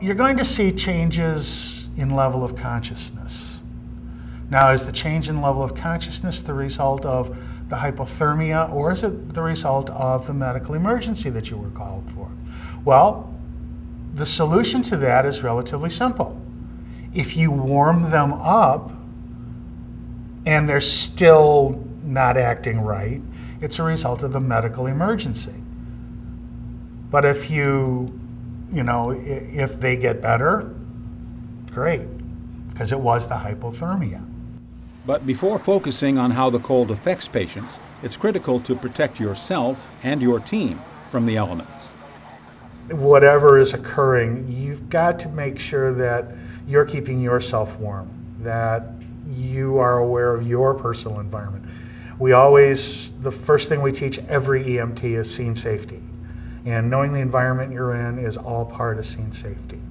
you're going to see changes in level of consciousness. Now, is the change in level of consciousness the result of the hypothermia, or is it the result of the medical emergency that you were called for? Well, the solution to that is relatively simple. If you warm them up and they're still not acting right, it's a result of the medical emergency. But if if they get better, great, because it was the hypothermia. But before focusing on how the cold affects patients, it's critical to protect yourself and your team from the elements. Whatever is occurring, you've got to make sure that you're keeping yourself warm, that you are aware of your personal environment. The first thing we teach every EMT is scene safety. And knowing the environment you're in is all part of scene safety.